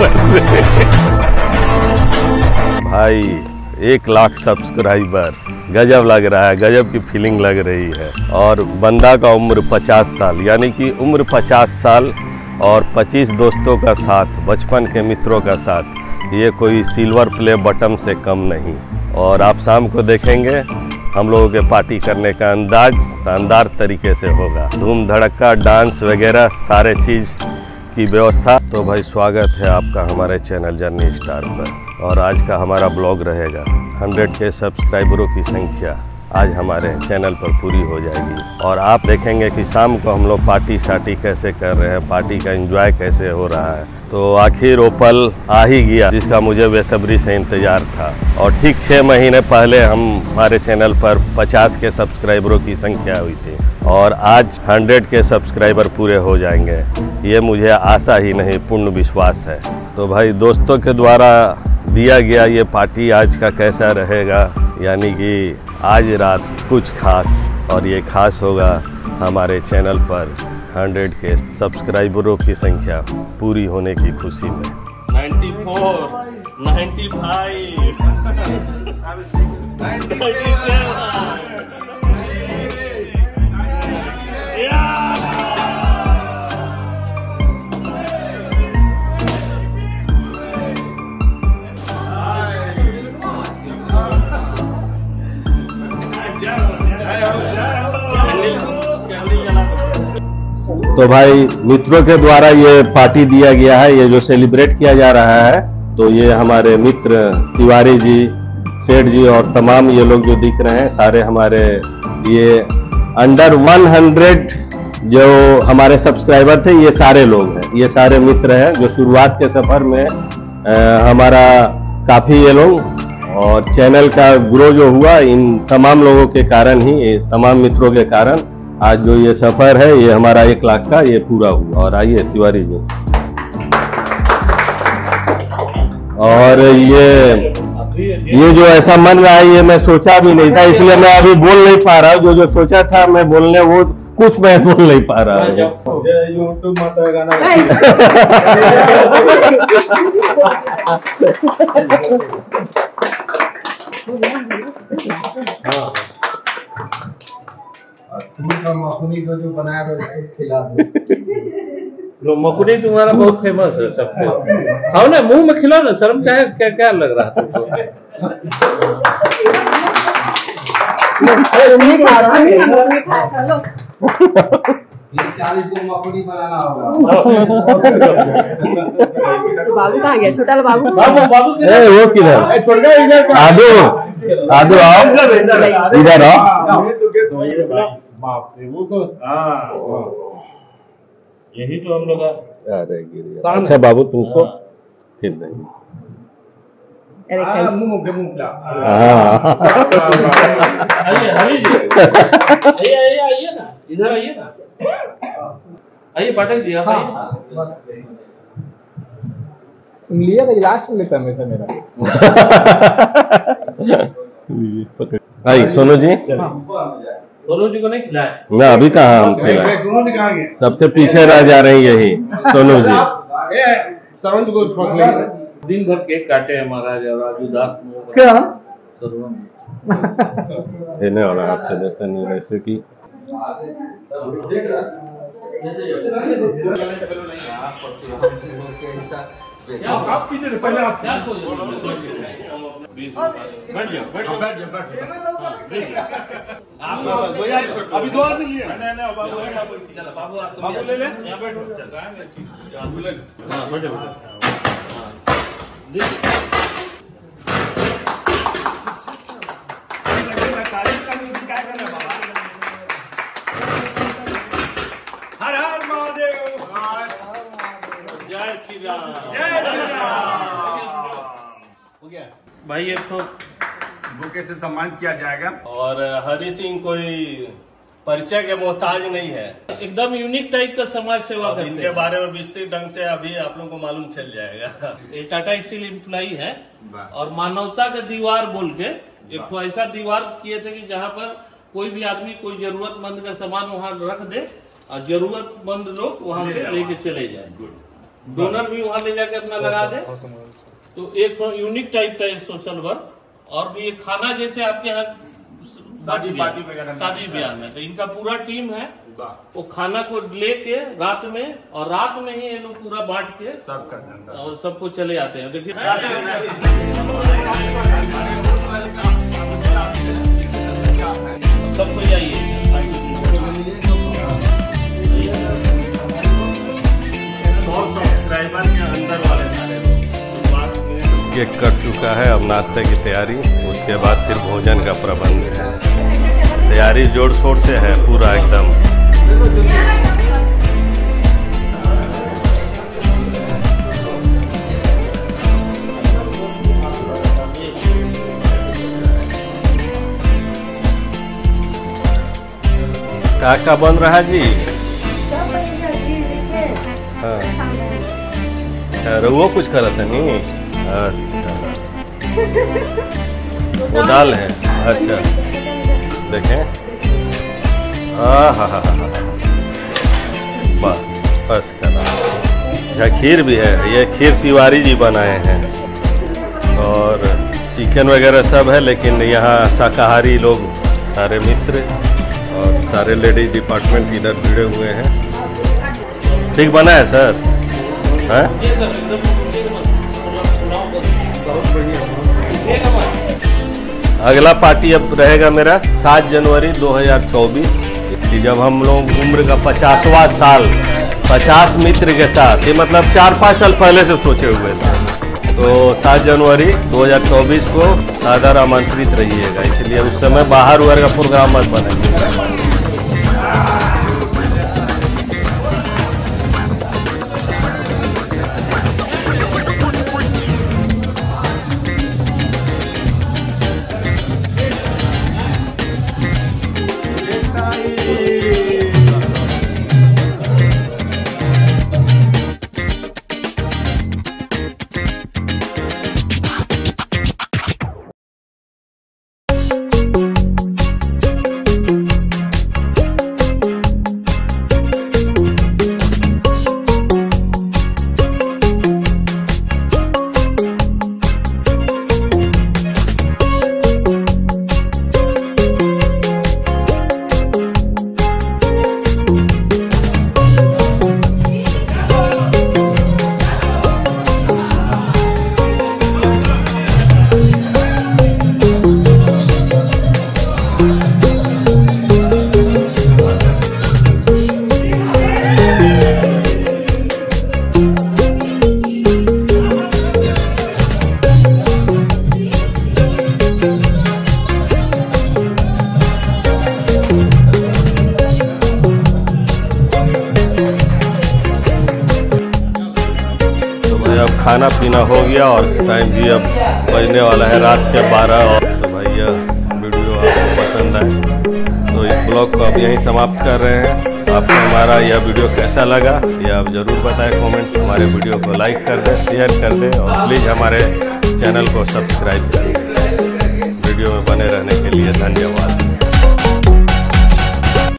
पैसे। भाई 1 लाख सब्सक्राइबर, गजब लग रहा है, गजब की फीलिंग लग रही है। और बंदा का उम्र 50 साल, यानी कि उम्र 50 साल और 25 दोस्तों का साथ, बचपन के मित्रों का साथ, ये कोई सिल्वर प्ले बटन से कम नहीं। और आप शाम को देखेंगे हम लोगों के पार्टी करने का अंदाज शानदार तरीके से होगा, धूम धड़का, डांस वगैरह सारे चीज़ की व्यवस्था। तो भाई स्वागत है आपका हमारे चैनल जर्नी स्टार पर। और आज का हमारा ब्लॉग रहेगा 100K सब्सक्राइबरों की संख्या आज हमारे चैनल पर पूरी हो जाएगी। और आप देखेंगे कि शाम को हम लोग पार्टी शार्टी कैसे कर रहे हैं, पार्टी का एंजॉय कैसे हो रहा है। तो आखिर वो पल आ ही गया जिसका मुझे बेसब्री से इंतज़ार था। और ठीक 6 महीने पहले हम हमारे चैनल पर 50K सब्सक्राइबरों की संख्या हुई थी और आज 100K सब्सक्राइबर पूरे हो जाएंगे, ये मुझे आशा ही नहीं, पूर्ण विश्वास है। तो भाई दोस्तों के द्वारा दिया गया ये पार्टी आज का कैसा रहेगा, यानी कि आज रात कुछ खास, और ये खास होगा हमारे चैनल पर 100K सब्सक्राइबरों की संख्या पूरी होने की खुशी में। 94, 95 तो भाई मित्रों के द्वारा ये पार्टी दिया गया है, ये जो सेलिब्रेट किया जा रहा है। तो ये हमारे मित्र तिवारी जी, सेठ जी और तमाम ये लोग जो दिख रहे हैं, सारे हमारे ये अंडर 100 जो हमारे सब्सक्राइबर थे, ये सारे लोग हैं, ये सारे मित्र हैं जो शुरुआत के सफ़र में हमारा काफ़ी ये लोग और चैनल का ग्रो जो हुआ, इन तमाम लोगों के कारण ही, तमाम मित्रों के कारण आज जो ये सफर है, ये हमारा 1 लाख का ये पूरा हुआ। और आइए तिवारी जी। और ये जो ऐसा मन रहा है, ये मैं सोचा भी नहीं था, इसलिए मैं अभी बोल नहीं पा रहा हूँ। जो जो सोचा था मैं बोलने, वो कुछ मैं बोल नहीं पा रहा हूँ। यूट्यूब माता गाना मखनी को जो बनाया था उसको खिला दो। मखनी तुम्हारा बहुत फेमस है सबसे। हाँ ना, मुंह में खिलाओ ना, शर्म क्या है, क्या क्या लग रहा था। 40 को मखनी बनाना होगा। बाबू कहाँ गया, छोटा बाबू? बाबू वो किधर? आदो आदो आओ इधर आओ। बाप रे, वो तो यही तो हम लोग। अच्छा बाबू तुमको फिर नहीं, आइए ना इधर, आइए ना, आइए पाठक जी। लिया था लास्ट में, लेता हमेशा मेरा। सोनू जी, सोनू जी को नहीं खिलाया ना अभी, कहा हम खिलाए, सबसे पीछे रह जा रहे हैं यही सोनू जी। दिन भर केक काटे हैं महाराज, और राजू दास क्या देने वाला आपसे देते नहीं, वैसे की अभी 2 आदमी लिए बाबू ले ले, हर हर महादेव, जय श्री राम, जय श्री राम। भाई ये तो बुके से सम्मान किया जाएगा। और हरि सिंह कोई परिचय के मोहताज नहीं है, एकदम यूनिक टाइप का समाज सेवा करते हैं। इनके बारे में विस्तृत ढंग से अभी आप लोगों को मालूम चल जाएगा। ये टाटा स्टील एम्प्लॉई है और मानवता का दीवार बोल के एक ऐसा दीवार किए थे कि जहाँ पर कोई भी आदमी कोई जरूरतमंद का सामान वहाँ रख दे और जरूरतमंद लोग वहाँ से लेके चले जाए। डोनर भी वहाँ ले जाके अपना लगा दे तो एक यूनिक टाइप का सोशल वर्क और भी ये खाना जैसे आपके यहाँ शादी ब्याह में तो इनका पूरा टीम है वो खाना को लेके रात में और रात में ही ये लोग पूरा बांट के सबका और सबको चले आते हैं। देखिए सबको केक कट चुका है। अब नाश्ते की तैयारी उसके बाद फिर भोजन का प्रबंध है। तैयारी जोर शोर से है पूरा एकदम। क्या बन रहा जी? हाँ वो कुछ करते नहीं। अच्छा वो दाल है। अच्छा देखें वाह बस खाना। अच्छा खीर भी है, ये खीर तिवारी जी बनाए हैं और चिकन वगैरह सब है लेकिन यहाँ शाकाहारी लोग सारे मित्र और सारे लेडीज डिपार्टमेंट इधर जुड़े हुए हैं। ठीक बना है सर? हाँ अगला पार्टी अब रहेगा मेरा 7 जनवरी 2024 कि जब हम लोग उम्र का 50वां साल 50 मित्र के साथ ये मतलब 4-5 साल पहले से सोचे हुए थे तो 7 जनवरी 2024 को सादर आमंत्रित रहिएगा। इसलिए उस समय बाहर उहर का प्रोग्राम मत बनाइएगा। खाना पीना हो गया और टाइम भी अब बजने वाला है रात के 12 और तो भैया वीडियो आपको पसंद आए तो इस ब्लॉग को अब यहीं समाप्त कर रहे हैं। आपको हमारा यह वीडियो कैसा लगा यह आप ज़रूर बताएं कमेंट्स। हमारे वीडियो को लाइक कर दें, शेयर कर दें और प्लीज़ हमारे चैनल को सब्सक्राइब करें। वीडियो में बने रहने के लिए धन्यवाद।